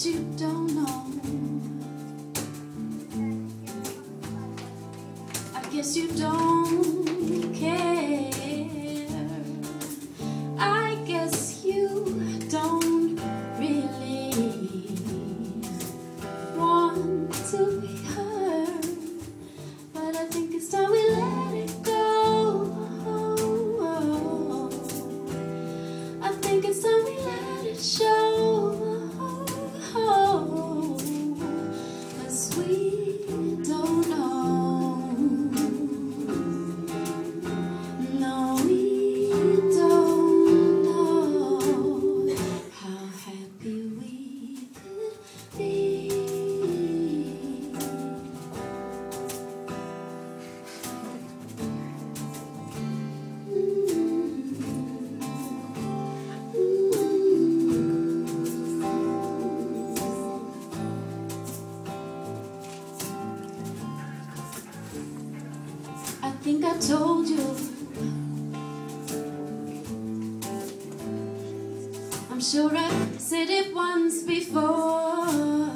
guess you don't know. I guess you don't care. I guess you don't really want to be hurt. But I think it's time we let it go. I think it's time we let it show. We don't know, no, we don't know how happy we could be. I think I told you I'm sure I said it once before.